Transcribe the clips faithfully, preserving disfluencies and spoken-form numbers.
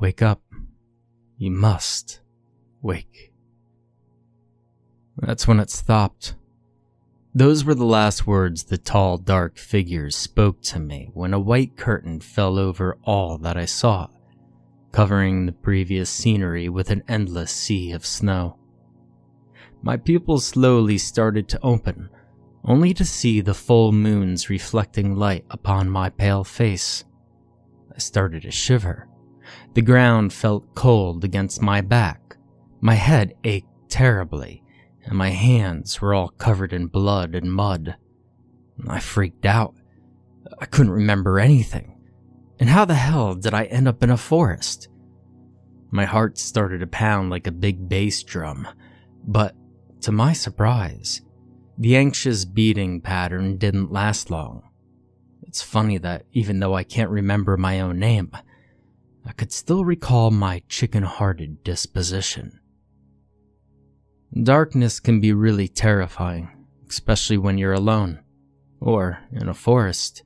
Wake up. You must wake. That's when it stopped. Those were the last words the tall, dark figures spoke to me when a white curtain fell over all that I saw, covering the previous scenery with an endless sea of snow. My pupils slowly started to open, only to see the full moon's reflecting light upon my pale face. I started to shiver. The ground felt cold against my back. My head ached terribly, and my hands were all covered in blood and mud. I freaked out. I couldn't remember anything. And how the hell did I end up in a forest? My heart started to pound like a big bass drum, but to my surprise, the anxious beating pattern didn't last long. It's funny that even though I can't remember my own name, I could still recall my chicken-hearted disposition. Darkness can be really terrifying, especially when you're alone, or in a forest,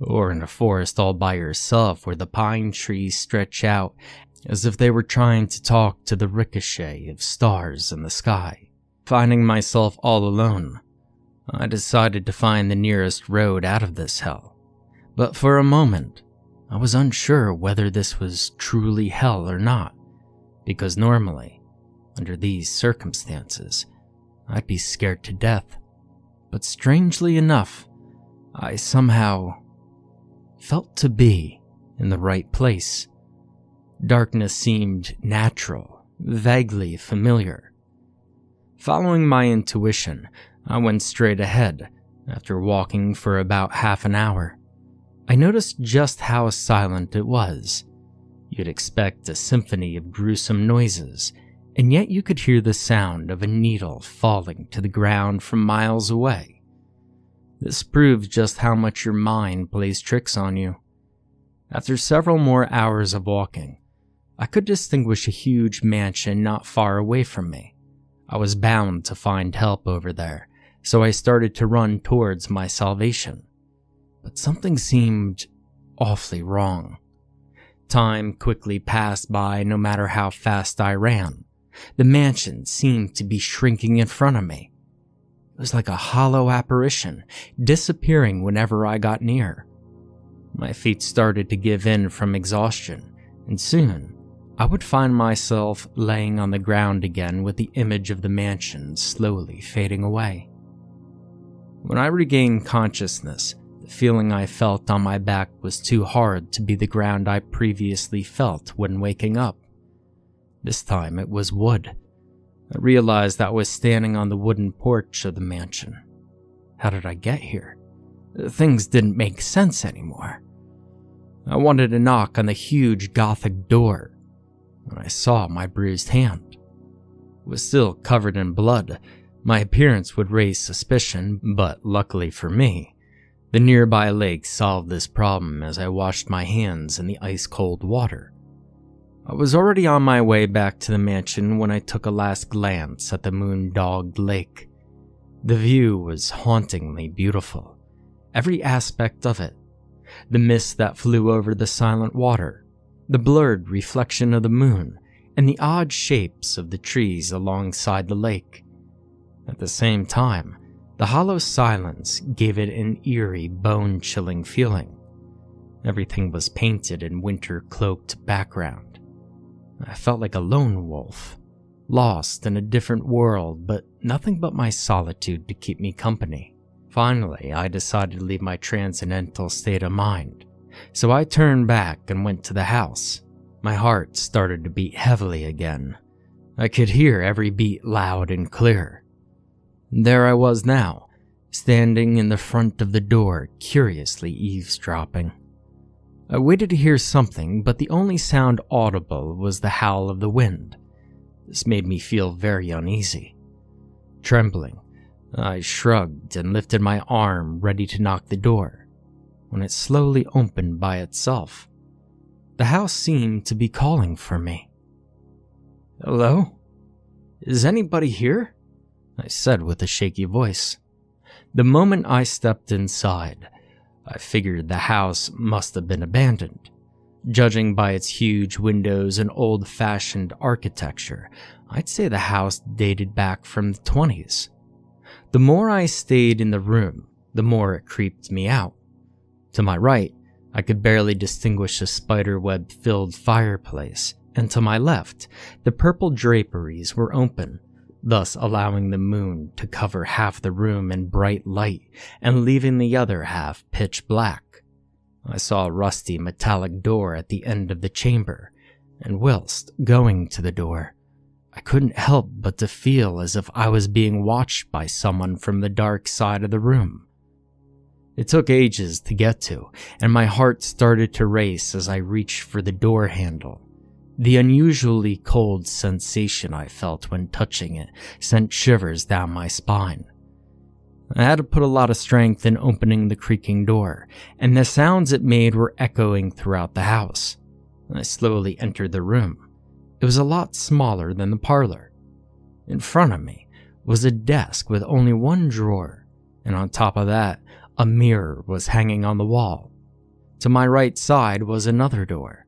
or in a forest all by yourself where the pine trees stretch out as if they were trying to talk to the ricochet of stars in the sky. Finding myself all alone, I decided to find the nearest road out of this hell, but for a moment, I was unsure whether this was truly hell or not, because normally, under these circumstances, I'd be scared to death. But strangely enough, I somehow felt to be in the right place. Darkness seemed natural, vaguely familiar. Following my intuition, I went straight ahead after walking for about half an hour. I noticed just how silent it was. You'd expect a symphony of gruesome noises, and yet you could hear the sound of a needle falling to the ground from miles away. This proves just how much your mind plays tricks on you. After several more hours of walking, I could distinguish a huge mansion not far away from me. I was bound to find help over there, so I started to run towards my salvation. But something seemed awfully wrong. Time quickly passed by no matter how fast I ran. The mansion seemed to be shrinking in front of me. It was like a hollow apparition, disappearing whenever I got near. My feet started to give in from exhaustion, and soon I would find myself laying on the ground again with the image of the mansion slowly fading away. When I regained consciousness, the feeling I felt on my back was too hard to be the ground I previously felt when waking up. This time it was wood. I realized that I was standing on the wooden porch of the mansion. How did I get here? Things didn't make sense anymore. I wanted to knock on the huge Gothic door when I saw my bruised hand. It was still covered in blood. My appearance would raise suspicion, but luckily for me, the nearby lake solved this problem as I washed my hands in the ice-cold water. I was already on my way back to the mansion when I took a last glance at the moon-dogged lake. The view was hauntingly beautiful, every aspect of it. The mist that flew over the silent water, the blurred reflection of the moon, and the odd shapes of the trees alongside the lake. At the same time, the hollow silence gave it an eerie, bone-chilling feeling. Everything was painted in winter-cloaked background. I felt like a lone wolf, lost in a different world, but nothing but my solitude to keep me company. Finally, I decided to leave my transcendental state of mind, so I turned back and went to the house. My heart started to beat heavily again. I could hear every beat loud and clear. There I was now, standing in the front of the door, curiously eavesdropping. I waited to hear something, but the only sound audible was the howl of the wind. This made me feel very uneasy. Trembling, I shrugged and lifted my arm, ready to knock the door, when it slowly opened by itself. The house seemed to be calling for me. "Hello? Is anybody here?" I said with a shaky voice. The moment I stepped inside, I figured the house must have been abandoned. Judging by its huge windows and old-fashioned architecture, I'd say the house dated back from the twenties. The more I stayed in the room, the more it creeped me out. To my right, I could barely distinguish a spiderweb-filled fireplace, and to my left, the purple draperies were open, thus allowing the moon to cover half the room in bright light and leaving the other half pitch black. I saw a rusty metallic door at the end of the chamber, and whilst going to the door, I couldn't help but to feel as if I was being watched by someone from the dark side of the room. It took ages to get to, and my heart started to race as I reached for the door handle. The unusually cold sensation I felt when touching it sent shivers down my spine. I had to put a lot of strength in opening the creaking door, and the sounds it made were echoing throughout the house. I slowly entered the room. It was a lot smaller than the parlor. In front of me was a desk with only one drawer, and on top of that, a mirror was hanging on the wall. To my right side was another door.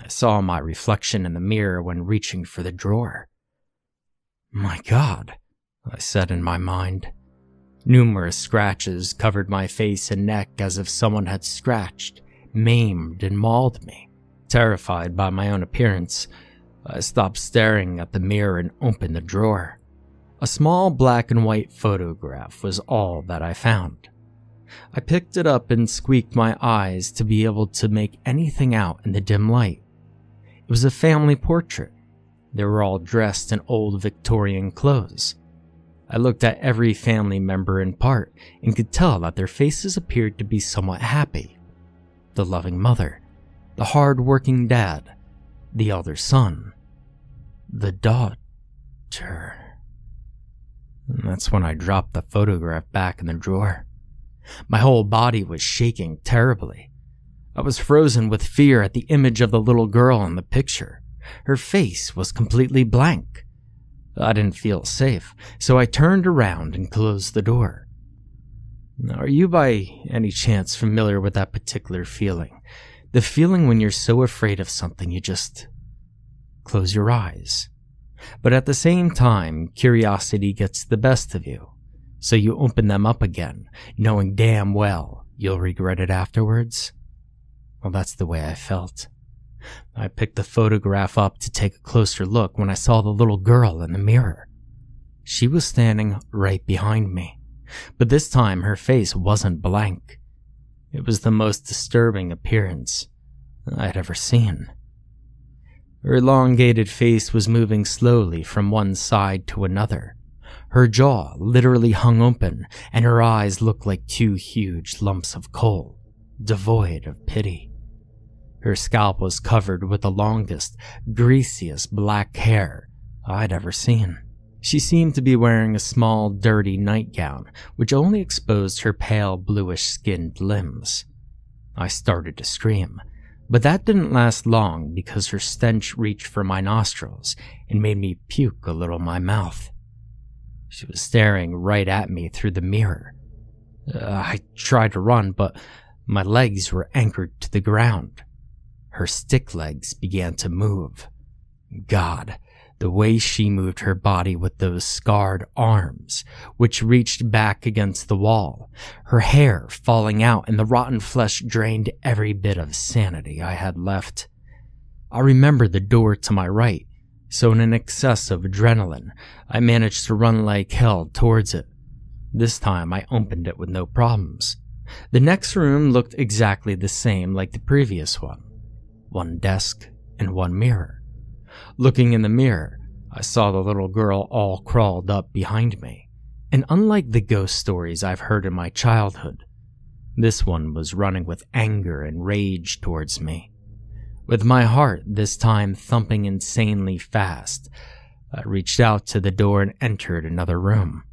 I saw my reflection in the mirror when reaching for the drawer. "My God," I said in my mind. Numerous scratches covered my face and neck as if someone had scratched, maimed, and mauled me. Terrified by my own appearance, I stopped staring at the mirror and opened the drawer. A small black and white photograph was all that I found. I picked it up and squeaked my eyes to be able to make anything out in the dim light. It was a family portrait. They were all dressed in old Victorian clothes. I looked at every family member in part and could tell that their faces appeared to be somewhat happy. The loving mother, the hard-working dad, the elder son, the daughter. And that's when I dropped the photograph back in the drawer. My whole body was shaking terribly. I was frozen with fear at the image of the little girl in the picture. Her face was completely blank. I didn't feel safe, so I turned around and closed the door. Are you by any chance familiar with that particular feeling? The feeling when you're so afraid of something you just close your eyes. But at the same time, curiosity gets the best of you, so you open them up again, knowing damn well you'll regret it afterwards. Well, that's the way I felt. I picked the photograph up to take a closer look when I saw the little girl in the mirror. She was standing right behind me, but this time her face wasn't blank. It was the most disturbing appearance I'd ever seen. Her elongated face was moving slowly from one side to another. Her jaw literally hung open, and her eyes looked like two huge lumps of coal, devoid of pity. Her scalp was covered with the longest, greasiest black hair I'd ever seen. She seemed to be wearing a small, dirty nightgown, which only exposed her pale, bluish-skinned limbs. I started to scream, but that didn't last long because her stench reached for my nostrils and made me puke a little in my mouth. She was staring right at me through the mirror. Uh, I tried to run, but my legs were anchored to the ground. Her stick legs began to move. God, the way she moved her body with those scarred arms, which reached back against the wall, her hair falling out, and the rotten flesh drained every bit of sanity I had left. I remembered the door to my right, so in an excess of adrenaline, I managed to run like hell towards it. This time I opened it with no problems. The next room looked exactly the same like the previous one. One desk and one mirror. Looking in the mirror, I saw the little girl all crawled up behind me, and unlike the ghost stories I've heard in my childhood, this one was running with anger and rage towards me. With my heart this time thumping insanely fast, I reached out to the door and entered another room.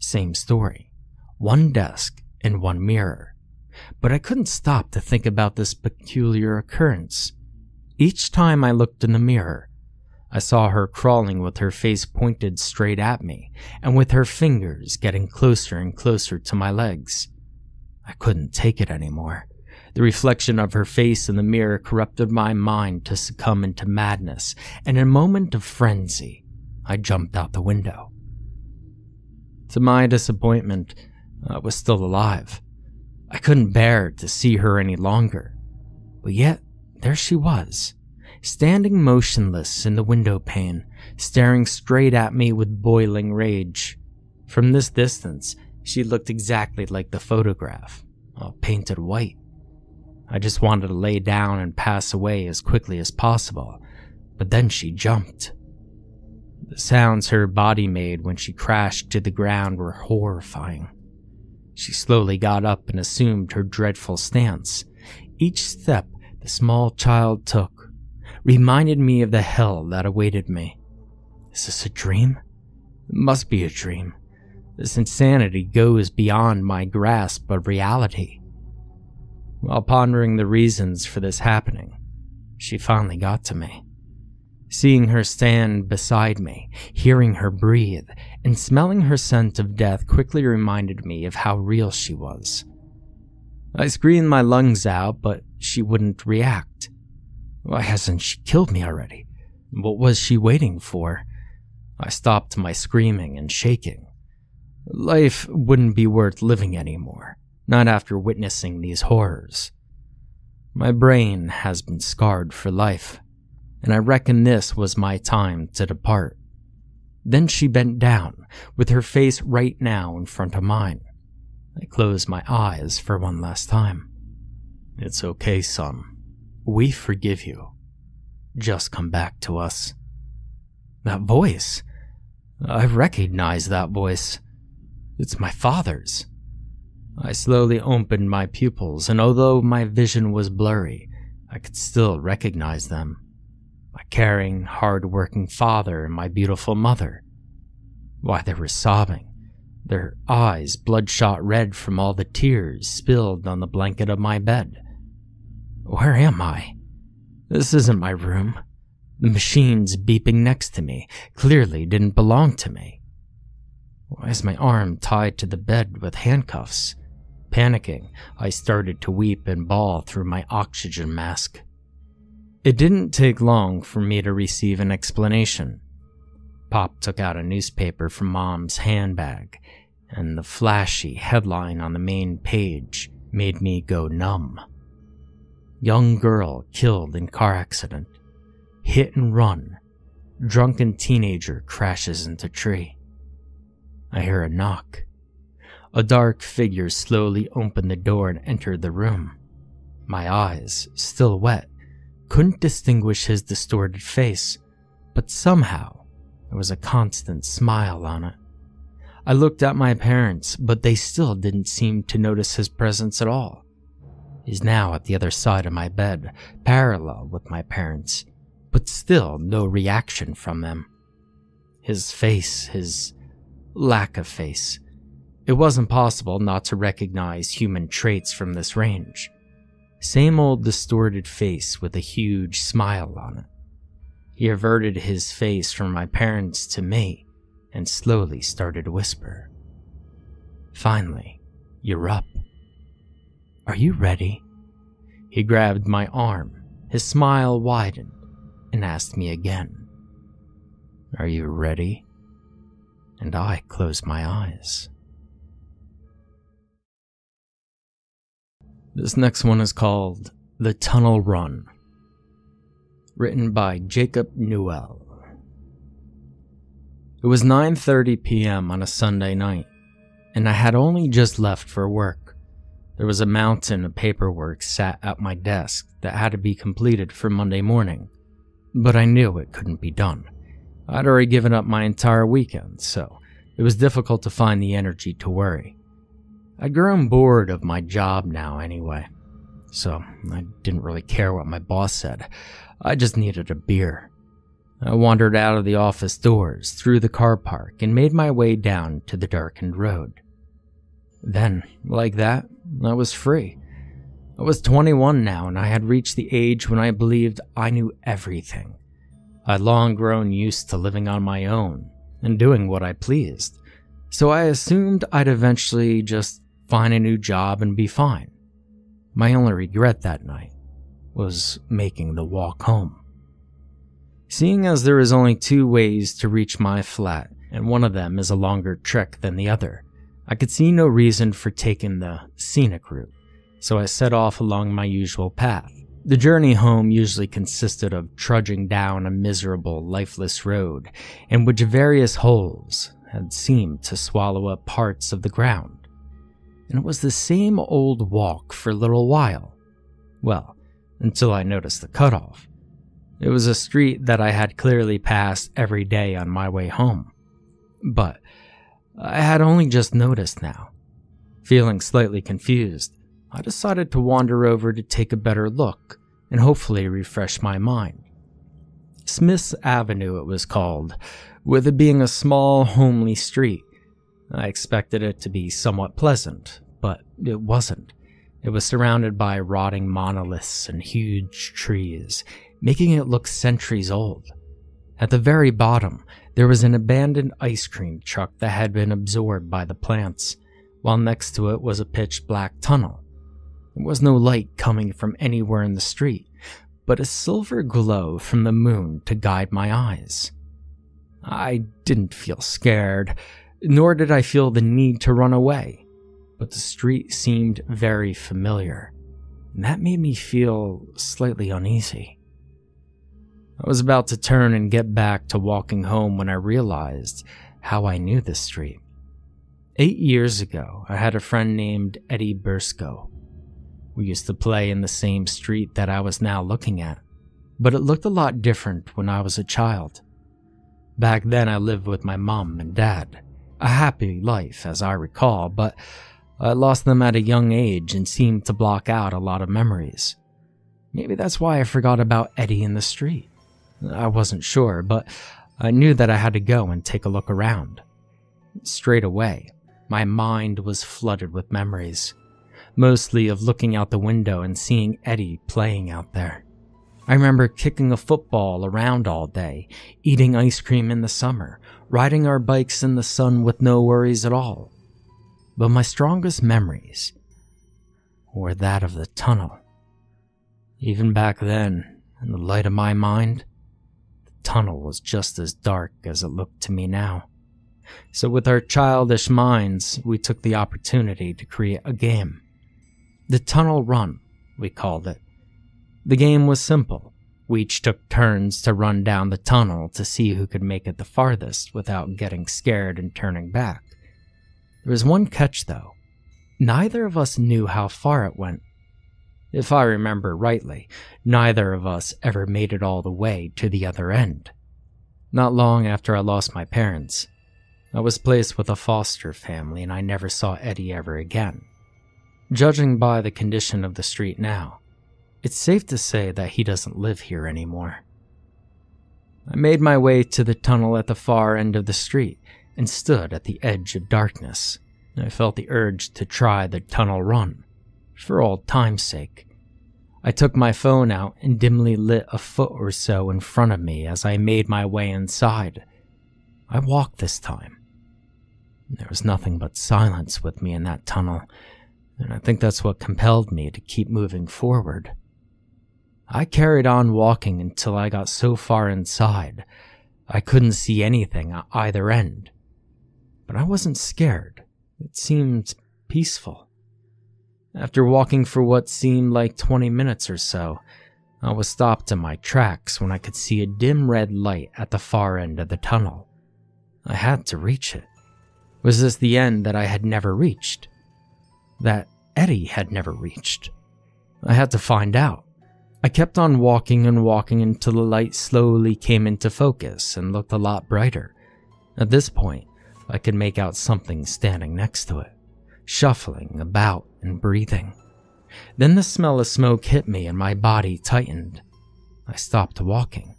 Same story, one desk and one mirror. But I couldn't stop to think about this peculiar occurrence. Each time I looked in the mirror, I saw her crawling with her face pointed straight at me and with her fingers getting closer and closer to my legs. I couldn't take it anymore. The reflection of her face in the mirror corrupted my mind to succumb into madness, and in a moment of frenzy, I jumped out the window. To my disappointment, I was still alive. I couldn't bear to see her any longer, but yet there she was, standing motionless in the window pane, staring straight at me with boiling rage. From this distance, she looked exactly like the photograph, all painted white. I just wanted to lay down and pass away as quickly as possible, but then she jumped. The sounds her body made when she crashed to the ground were horrifying. She slowly got up and assumed her dreadful stance. Each step the small child took reminded me of the hell that awaited me. Is this a dream? It must be a dream. This insanity goes beyond my grasp of reality. While pondering the reasons for this happening, she finally got to me. Seeing her stand beside me, hearing her breathe, and smelling her scent of death quickly reminded me of how real she was. I screamed my lungs out, but she wouldn't react. Why hasn't she killed me already? What was she waiting for? I stopped my screaming and shaking. Life wouldn't be worth living anymore, not after witnessing these horrors. My brain has been scarred for life, and I reckon this was my time to depart. Then she bent down, with her face right now in front of mine. I closed my eyes for one last time. It's okay, son. We forgive you. Just come back to us. That voice. I recognize that voice. It's my father's. I slowly opened my pupils, and although my vision was blurry, I could still recognize them. My caring, hard-working father and my beautiful mother. Why, they were sobbing, their eyes bloodshot red from all the tears spilled on the blanket of my bed. Where am I? This isn't my room. The machines beeping next to me clearly didn't belong to me. Why is my arm tied to the bed with handcuffs? Panicking, I started to weep and bawl through my oxygen mask. It didn't take long for me to receive an explanation. Pop took out a newspaper from Mom's handbag, and the flashy headline on the main page made me go numb. Young girl killed in car accident. Hit and run. Drunken teenager crashes into tree. I hear a knock. A dark figure slowly opened the door and entered the room. My eyes, still wet, couldn't distinguish his distorted face, but somehow there was a constant smile on it. I looked at my parents, but they still didn't seem to notice his presence at all. He's now at the other side of my bed, parallel with my parents, but still no reaction from them. His face, his lack of face. It wasn't possible not to recognize human traits from this range. Same old distorted face with a huge smile on it. He averted his face from my parents to me and slowly started to whisper. Finally, you're up. Are you ready? He grabbed my arm, his smile widened, and asked me again. Are you ready? And I closed my eyes. This next one is called The Tunnel Run, written by Jacob Newell. It was nine thirty p m on a Sunday night, and I had only just left for work. There was a mountain of paperwork sat at my desk that had to be completed for Monday morning, but I knew it couldn't be done. I'd already given up my entire weekend, so it was difficult to find the energy to worry. I'd grown bored of my job now anyway, so I didn't really care what my boss said. I just needed a beer. I wandered out of the office doors, through the car park, and made my way down to the darkened road. Then, like that, I was free. I was twenty-one now, and I had reached the age when I believed I knew everything. I'd long grown used to living on my own and doing what I pleased, so I assumed I'd eventually just find a new job and be fine. My only regret that night was making the walk home. Seeing as there is only two ways to reach my flat, and one of them is a longer trek than the other, I could see no reason for taking the scenic route, so I set off along my usual path. The journey home usually consisted of trudging down a miserable, lifeless road in which various holes had seemed to swallow up parts of the ground. And it was the same old walk for a little while. Well, until I noticed the cutoff. It was a street that I had clearly passed every day on my way home. But I had only just noticed now. Feeling slightly confused, I decided to wander over to take a better look and hopefully refresh my mind. Smith's Avenue it was called, with it being a small, homely street. I expected it to be somewhat pleasant, but it wasn't. It was surrounded by rotting monoliths and huge trees, making it look centuries old. At the very bottom, there was an abandoned ice cream truck that had been absorbed by the plants, while next to it was a pitch-black tunnel. There was no light coming from anywhere in the street, but a silver glow from the moon to guide my eyes. I didn't feel scared, nor did I feel the need to run away, but the street seemed very familiar, and that made me feel slightly uneasy. I was about to turn and get back to walking home when I realized how I knew this street. Eight years ago, I had a friend named Eddie Bursko. We used to play in the same street that I was now looking at, but it looked a lot different when I was a child. Back then, I lived with my mom and dad. A happy life, as I recall, but I lost them at a young age and seemed to block out a lot of memories. Maybe that's why I forgot about Eddie in the street. I wasn't sure, but I knew that I had to go and take a look around. Straight away, my mind was flooded with memories, mostly of looking out the window and seeing Eddie playing out there. I remember kicking a football around all day, eating ice cream in the summer, riding our bikes in the sun with no worries at all. But my strongest memories were that of the tunnel. Even back then, in the light of my mind, the tunnel was just as dark as it looked to me now. So with our childish minds, we took the opportunity to create a game. The Tunnel Run, we called it. The game was simple. We each took turns to run down the tunnel to see who could make it the farthest without getting scared and turning back. There was one catch, though. Neither of us knew how far it went. If I remember rightly, neither of us ever made it all the way to the other end. Not long after I lost my parents, I was placed with a foster family and I never saw Eddie ever again. Judging by the condition of the street now, it's safe to say that he doesn't live here anymore. I made my way to the tunnel at the far end of the street and stood at the edge of darkness. I felt the urge to try the tunnel run, for old time's sake. I took my phone out and dimly lit a foot or so in front of me as I made my way inside. I walked this time. There was nothing but silence with me in that tunnel, and I think that's what compelled me to keep moving forward. I carried on walking until I got so far inside, I couldn't see anything at either end. But I wasn't scared. It seemed peaceful. After walking for what seemed like twenty minutes or so, I was stopped in my tracks when I could see a dim red light at the far end of the tunnel. I had to reach it. Was this the end that I had never reached? That Eddie had never reached? I had to find out. I kept on walking and walking until the light slowly came into focus and looked a lot brighter. At this point, I could make out something standing next to it, shuffling about and breathing. Then the smell of smoke hit me and my body tightened. I stopped walking.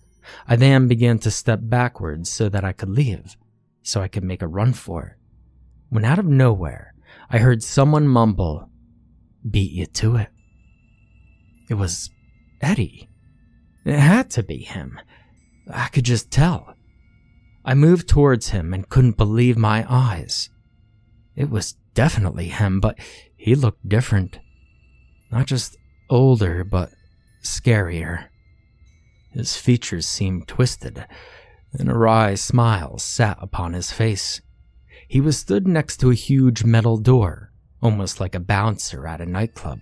I then began to step backwards so that I could leave, so I could make a run for it. When out of nowhere, I heard someone mumble, "Beat you to it." It was Eddie. It had to be him. I could just tell. I moved towards him and couldn't believe my eyes. It was definitely him, but he looked different. Not just older, but scarier. His features seemed twisted, and a wry smile sat upon his face. He was stood next to a huge metal door, almost like a bouncer at a nightclub.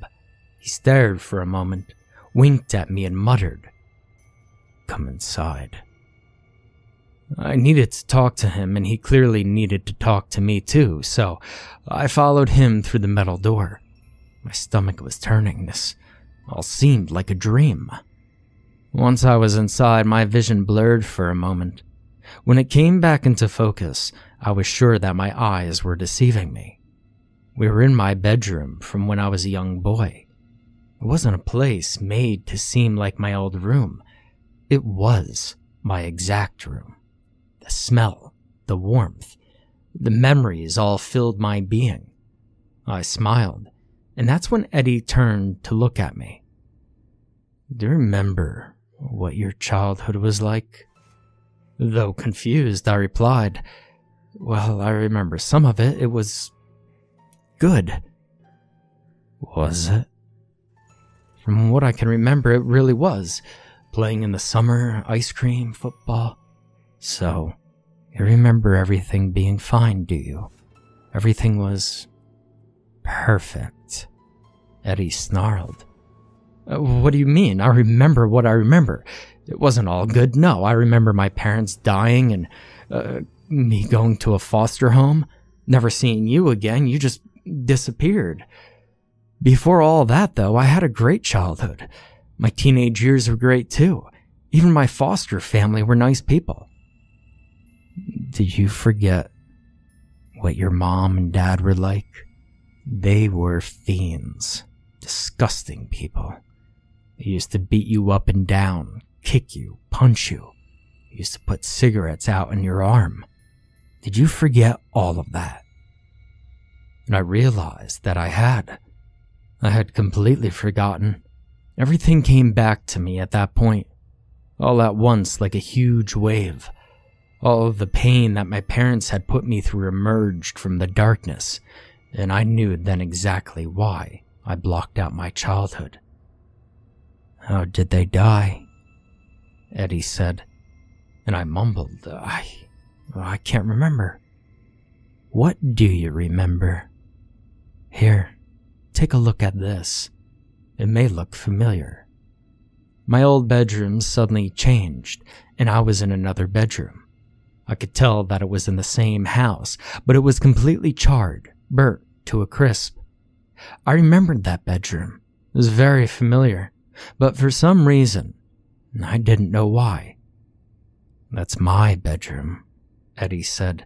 He stared for a moment, winked at me, and muttered, "Come inside." I needed to talk to him, and he clearly needed to talk to me too, so I followed him through the metal door. My stomach was turning. This all seemed like a dream. Once I was inside, my vision blurred for a moment. When it came back into focus, I was sure that my eyes were deceiving me. We were in my bedroom from when I was a young boy. It wasn't a place made to seem like my old room. It was my exact room. The smell, the warmth, the memories all filled my being. I smiled, and that's when Eddie turned to look at me. "Do you remember what your childhood was like?" Though confused, I replied, "Well, I remember some of it. It was good." "Was it?" "From what I can remember, it really was. Playing in the summer, ice cream, football." "So, you remember everything being fine, do you? Everything was perfect." Eddie snarled. "What do you mean? I remember what I remember. It wasn't all good, no. I remember my parents dying and uh, me going to a foster home, never seeing you again. You just disappeared. Before all that, though, I had a great childhood. My teenage years were great, too. Even my foster family were nice people." "Did you forget what your mom and dad were like? They were fiends. Disgusting people. They used to beat you up and down, kick you, punch you. They used to put cigarettes out in your arm. Did you forget all of that?" And I realized that I had. I had completely forgotten. Everything came back to me at that point, all at once like a huge wave. All of the pain that my parents had put me through emerged from the darkness, and I knew then exactly why I blocked out my childhood. "How did they die?" Eddie said, and I mumbled, I, I can't remember." "What do you remember? Here, take a look at this. It may look familiar." My old bedroom suddenly changed, and I was in another bedroom. I could tell that it was in the same house, but it was completely charred, burnt to a crisp. I remembered that bedroom. It was very familiar, but for some reason, I didn't know why. "That's my bedroom," Eddie said.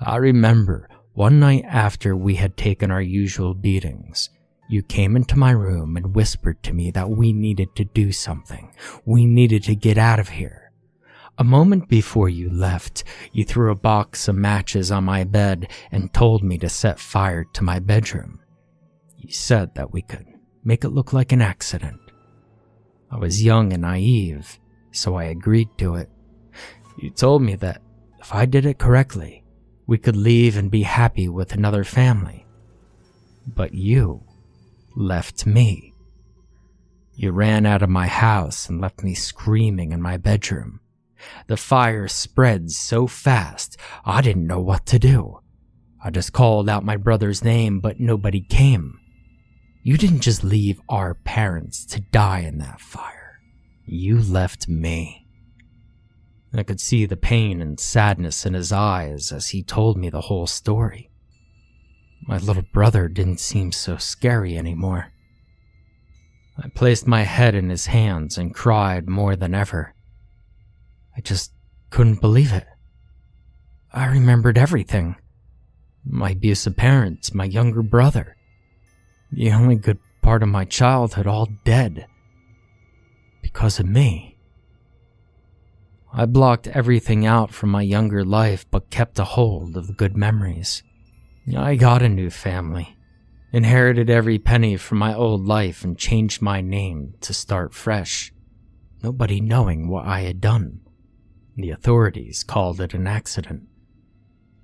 "I remember one night after we had taken our usual beatings, you came into my room and whispered to me that we needed to do something. We needed to get out of here. A moment before you left, you threw a box of matches on my bed and told me to set fire to my bedroom. You said that we could make it look like an accident. I was young and naive, so I agreed to it. You told me that if I did it correctly, we could leave and be happy with another family. But you left me. You ran out of my house and left me screaming in my bedroom. The fire spread so fast, I didn't know what to do. I just called out my brother's name, but nobody came. You didn't just leave our parents to die in that fire. You left me." I could see the pain and sadness in his eyes as he told me the whole story. My little brother didn't seem so scary anymore. I placed my head in his hands and cried more than ever. I just couldn't believe it. I remembered everything. My abusive parents, my younger brother. The only good part of my childhood all dead. Because of me. I blocked everything out from my younger life but kept a hold of the good memories. I got a new family, inherited every penny from my old life and changed my name to start fresh, nobody knowing what I had done. The authorities called it an accident.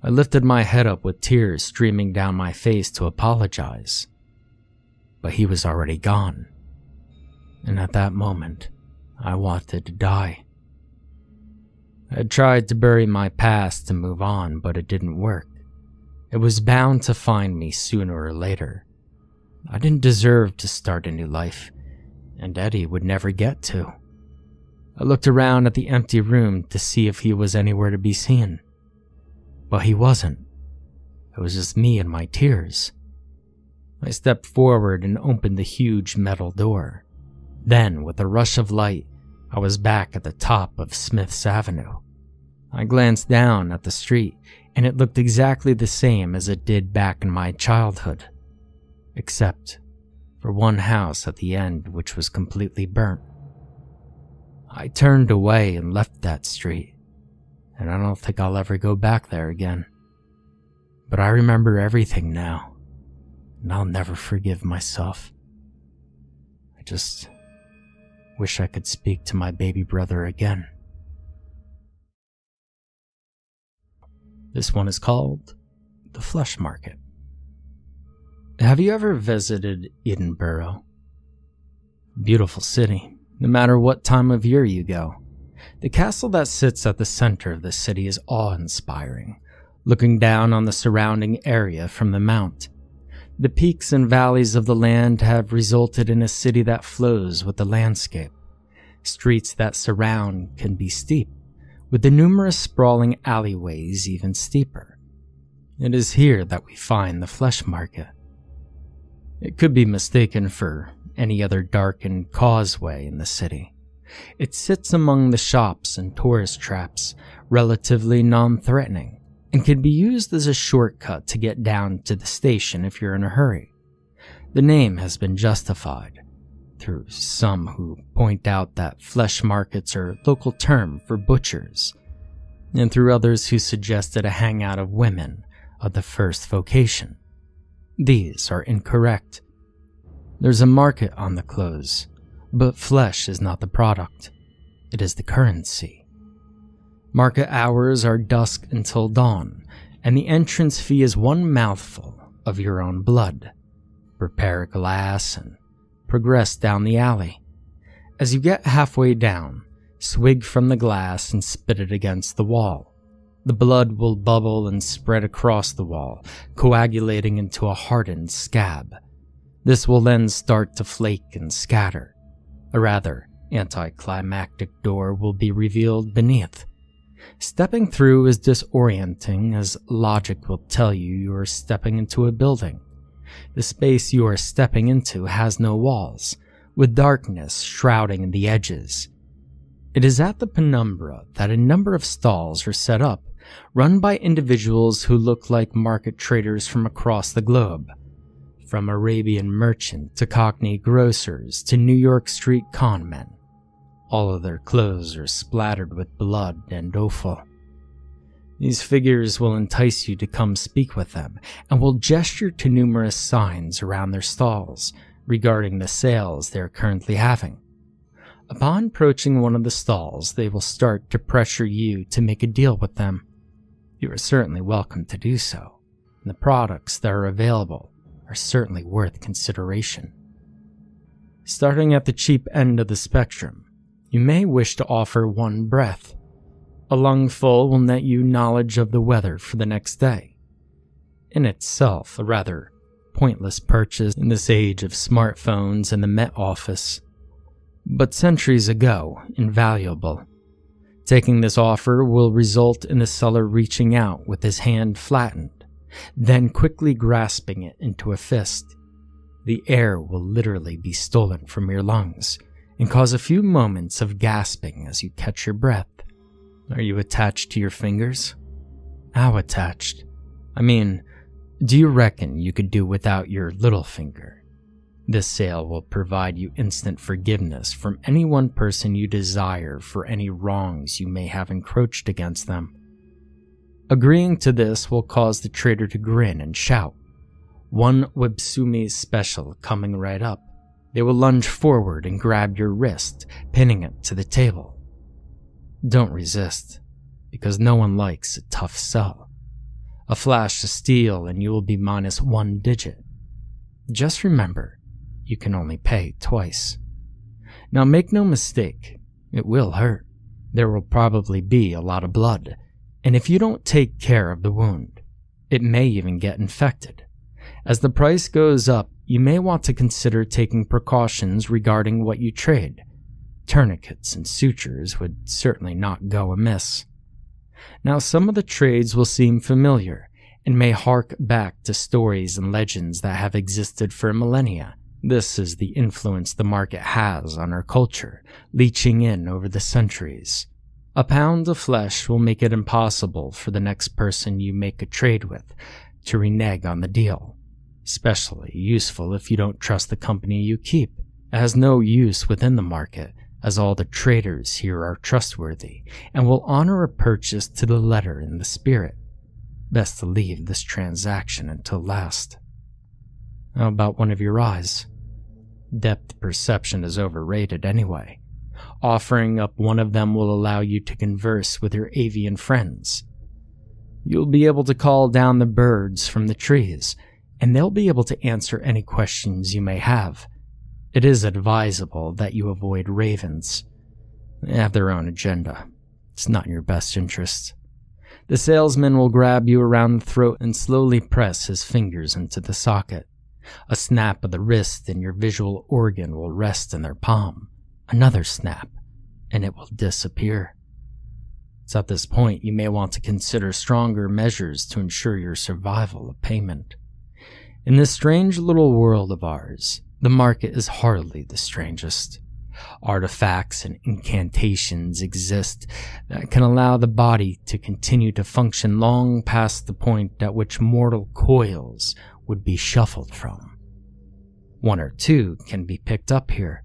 I lifted my head up with tears streaming down my face to apologize. but he was already gone. And at that moment, I wanted to die. I tried to bury my past to move on, but it didn't work. It was bound to find me sooner or later. I didn't deserve to start a new life, and Eddie would never get to. I looked around at the empty room to see if he was anywhere to be seen, but he wasn't. It was just me and my tears. I stepped forward and opened the huge metal door. Then, with a rush of light, I was back at the top of Smith's Avenue. I glanced down at the street, and it looked exactly the same as it did back in my childhood, except for one house at the end which was completely burnt. I turned away and left that street, and I don't think I'll ever go back there again. But I remember everything now, and I'll never forgive myself. I just wish I could speak to my baby brother again. This one is called The Flesh Market. Have you ever visited Edinburgh? Beautiful city, no matter what time of year you go. The castle that sits at the center of the city is awe-inspiring, looking down on the surrounding area from the mount. The peaks and valleys of the land have resulted in a city that flows with the landscape. Streets that surround can be steep, with the numerous sprawling alleyways even steeper. It is here that we find the Flesh Market. It could be mistaken for any other darkened causeway in the city. It sits among the shops and tourist traps, relatively non-threatening, and can be used as a shortcut to get down to the station if you're in a hurry. The name has been justified through some who point out that flesh markets are a local term for butchers, and through others who suggested a hangout of women of the first vocation. These are incorrect. There's a market on the close, but flesh is not the product. It is the currency. Market hours are dusk until dawn, and the entrance fee is one mouthful of your own blood. Prepare a glass and progress down the alley. As you get halfway down, swig from the glass and spit it against the wall. The blood will bubble and spread across the wall, coagulating into a hardened scab. This will then start to flake and scatter. A rather anticlimactic door will be revealed beneath. Stepping through is disorienting, as logic will tell you you are stepping into a building. The space you are stepping into has no walls, with darkness shrouding the edges. It is at the penumbra that a number of stalls are set up, run by individuals who look like market traders from across the globe. From Arabian merchants to Cockney grocers to New York street con men. All of their clothes are splattered with blood and offal. These figures will entice you to come speak with them, and will gesture to numerous signs around their stalls regarding the sales they are currently having. Upon approaching one of the stalls, they will start to pressure you to make a deal with them. You are certainly welcome to do so, and the products that are available are certainly worth consideration. Starting at the cheap end of the spectrum, you may wish to offer one breath. A lungful will net you knowledge of the weather for the next day. In itself, a rather pointless purchase in this age of smartphones and the Met Office, but centuries ago, invaluable. Taking this offer will result in the seller reaching out with his hand flattened, then quickly grasping it into a fist. The air will literally be stolen from your lungs, and cause a few moments of gasping as you catch your breath. Are you attached to your fingers? How attached? I mean, do you reckon you could do without your little finger? This sale will provide you instant forgiveness from any one person you desire for any wrongs you may have encroached against them. Agreeing to this will cause the trader to grin and shout, "One Websumi special coming right up." They will lunge forward and grab your wrist, pinning it to the table. Don't resist, because no one likes a tough sell. A flash of steel and you will be minus one digit. Just remember, you can only pay twice. Now make no mistake, it will hurt. There will probably be a lot of blood, and if you don't take care of the wound, it may even get infected. As the price goes up, you may want to consider taking precautions regarding what you trade. Tourniquets and sutures would certainly not go amiss. Now, some of the trades will seem familiar and may hark back to stories and legends that have existed for millennia. This is the influence the market has on our culture, leeching in over the centuries. A pound of flesh will make it impossible for the next person you make a trade with to renege on the deal. Especially useful if you don't trust the company you keep. It has no use within the market, as all the traders here are trustworthy and will honor a purchase to the letter and the spirit. Best to leave this transaction until last. How about one of your eyes? Depth perception is overrated anyway. Offering up one of them will allow you to converse with your avian friends. You'll be able to call down the birds from the trees, and they'll be able to answer any questions you may have. It is advisable that you avoid ravens. They have their own agenda. It's not in your best interest. The salesman will grab you around the throat and slowly press his fingers into the socket. A snap of the wrist and your visual organ will rest in their palm. Another snap, and it will disappear. It's at this point you may want to consider stronger measures to ensure your survival of payment. In this strange little world of ours, the market is hardly the strangest. Artifacts and incantations exist that can allow the body to continue to function long past the point at which mortal coils would be shuffled from. One or two can be picked up here,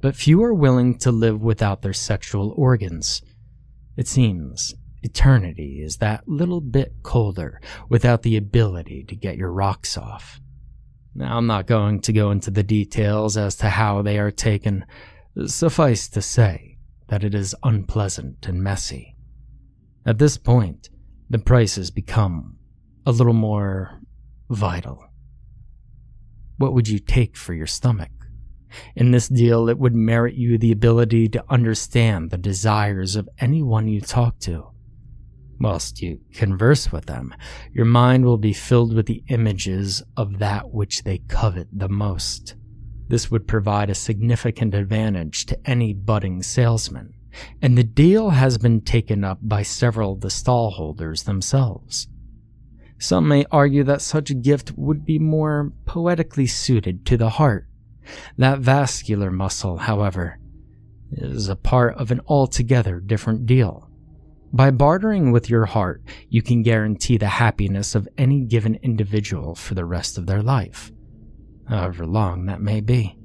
but few are willing to live without their sexual organs. It seems eternity is that little bit colder without the ability to get your rocks off. Now, I'm not going to go into the details as to how they are taken. Suffice to say that it is unpleasant and messy. At this point, the prices become a little more vital. What would you take for your stomach? In this deal, it would merit you the ability to understand the desires of anyone you talk to. Whilst you converse with them, your mind will be filled with the images of that which they covet the most. This would provide a significant advantage to any budding salesman, and the deal has been taken up by several of the stallholders themselves. Some may argue that such a gift would be more poetically suited to the heart. That vascular muscle, however, is a part of an altogether different deal. By bartering with your heart, you can guarantee the happiness of any given individual for the rest of their life, however long that may be.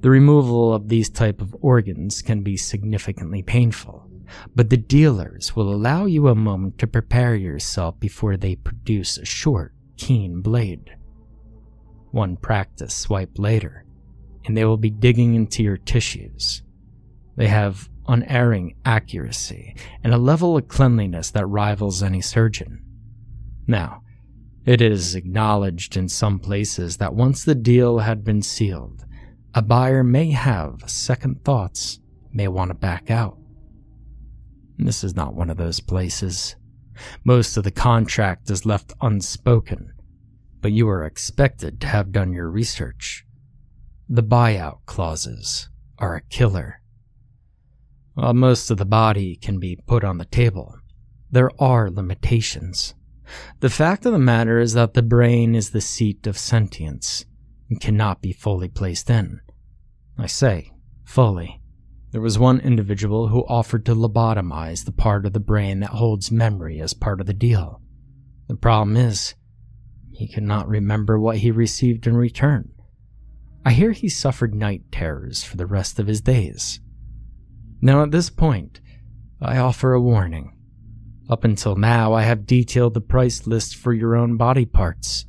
The removal of these type of organs can be significantly painful, but the dealers will allow you a moment to prepare yourself before they produce a short, keen blade. One practice swipe later, and they will be digging into your tissues. They have unerring accuracy and a level of cleanliness that rivals any surgeon. Now, it is acknowledged in some places that once the deal had been sealed, a buyer may have second thoughts, may want to back out. This is not one of those places. Most of the contract is left unspoken, but you are expected to have done your research. The buyout clauses are a killer. While most of the body can be put on the table, there are limitations. The fact of the matter is that the brain is the seat of sentience and cannot be fully placed in. I say, fully. There was one individual who offered to lobotomize the part of the brain that holds memory as part of the deal. The problem is, he cannot remember what he received in return. I hear he suffered night terrors for the rest of his days. Now at this point, I offer a warning. Up until now, I have detailed the price list for your own body parts.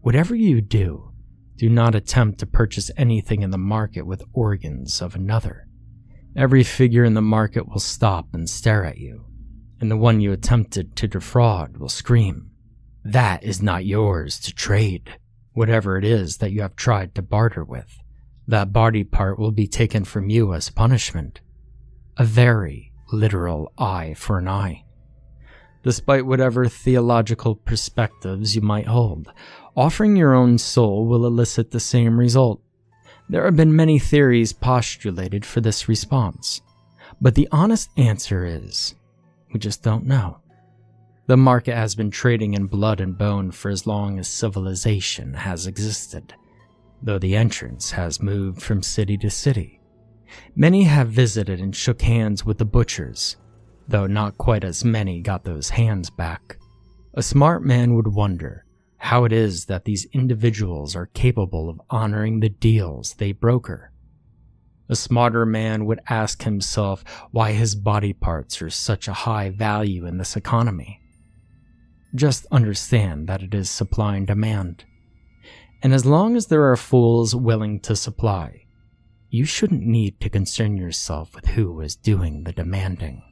Whatever you do, do not attempt to purchase anything in the market with organs of another. Every figure in the market will stop and stare at you, and the one you attempted to defraud will scream, "That is not yours to trade." whatever it is that you have tried to barter with. That body part will be taken from you as punishment. A very literal eye for an eye. Despite whatever theological perspectives you might hold, offering your own soul will elicit the same result. There have been many theories postulated for this response, but the honest answer is, we just don't know. The market has been trading in blood and bone for as long as civilization has existed, though the entrance has moved from city to city. Many have visited and shook hands with the butchers, though not quite as many got those hands back. A smart man would wonder how it is that these individuals are capable of honoring the deals they broker. A smarter man would ask himself why his body parts are such a high value in this economy. Just understand that it is supply and demand. And as long as there are fools willing to supply, you shouldn't need to concern yourself with who is doing the demanding.